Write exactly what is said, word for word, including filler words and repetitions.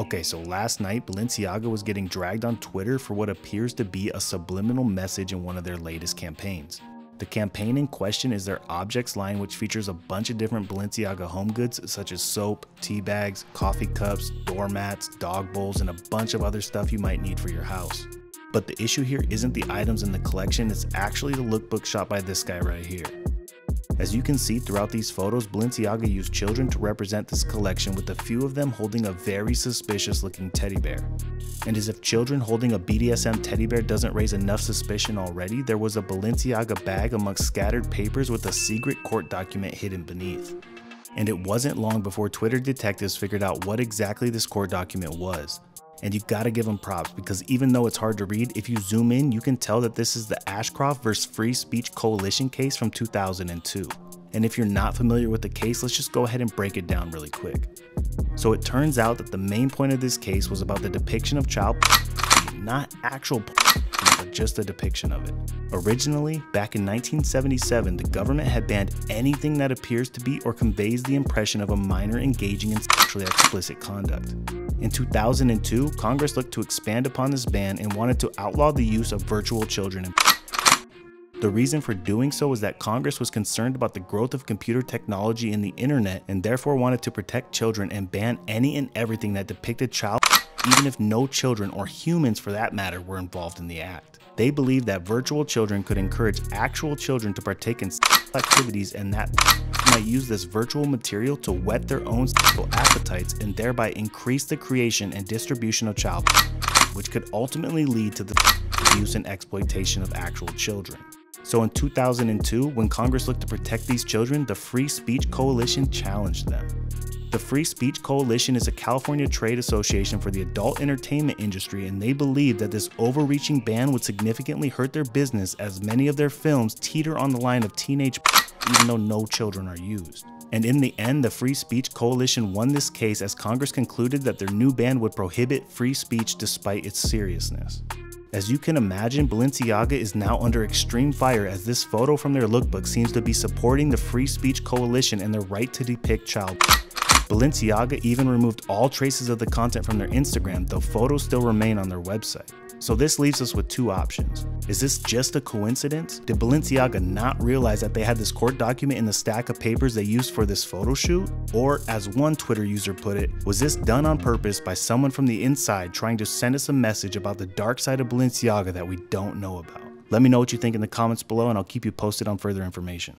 Okay, so last night, Balenciaga was getting dragged on Twitter for what appears to be a subliminal message in one of their latest campaigns. The campaign in question is their objects line, which features a bunch of different Balenciaga home goods such as soap, tea bags, coffee cups, doormats, dog bowls, and a bunch of other stuff you might need for your house. But the issue here isn't the items in the collection, it's actually the lookbook shot by this guy right here. As you can see throughout these photos, Balenciaga used children to represent this collection, with a few of them holding a very suspicious looking teddy bear. And as if children holding a B D S M teddy bear doesn't raise enough suspicion already, there was a Balenciaga bag amongst scattered papers with a secret court document hidden beneath. And it wasn't long before Twitter detectives figured out what exactly this court document was. And you gotta give them props, because even though it's hard to read, if you zoom in, you can tell that this is the Ashcroft versus Free Speech Coalition case from two thousand two. And if you're not familiar with the case, let's just go ahead and break it down really quick. So it turns out that the main point of this case was about the depiction of child pornography, not actual pornography, but just the depiction of it. Originally, back in nineteen seventy-seven, the government had banned anything that appears to be or conveys the impression of a minor engaging in sexually explicit conduct. In two thousand two, Congress looked to expand upon this ban and wanted to outlaw the use of virtual children in porn. The reason for doing so was that Congress was concerned about the growth of computer technology and the internet, and therefore wanted to protect children and ban any and everything that depicted child porn, even if no children, or humans for that matter, were involved in the act. They believed that virtual children could encourage actual children to partake in sexual activities, and that might use this virtual material to whet their own sexual appetites and thereby increase the creation and distribution of child pornography, which could ultimately lead to the abuse and exploitation of actual children. So in two thousand two, when Congress looked to protect these children, the Free Speech Coalition challenged them. The Free Speech Coalition is a California trade association for the adult entertainment industry, and they believe that this overreaching ban would significantly hurt their business, as many of their films teeter on the line of teenage porn, even though no children are used. And in the end, the Free Speech Coalition won this case, as Congress concluded that their new ban would prohibit free speech despite its seriousness. As you can imagine, Balenciaga is now under extreme fire, as this photo from their lookbook seems to be supporting the Free Speech Coalition and their right to depict child porn. Balenciaga even removed all traces of the content from their Instagram, though photos still remain on their website. So this leaves us with two options. Is this just a coincidence? Did Balenciaga not realize that they had this court document in the stack of papers they used for this photo shoot? Or, as one Twitter user put it, was this done on purpose by someone from the inside trying to send us a message about the dark side of Balenciaga that we don't know about? Let me know what you think in the comments below, and I'll keep you posted on further information.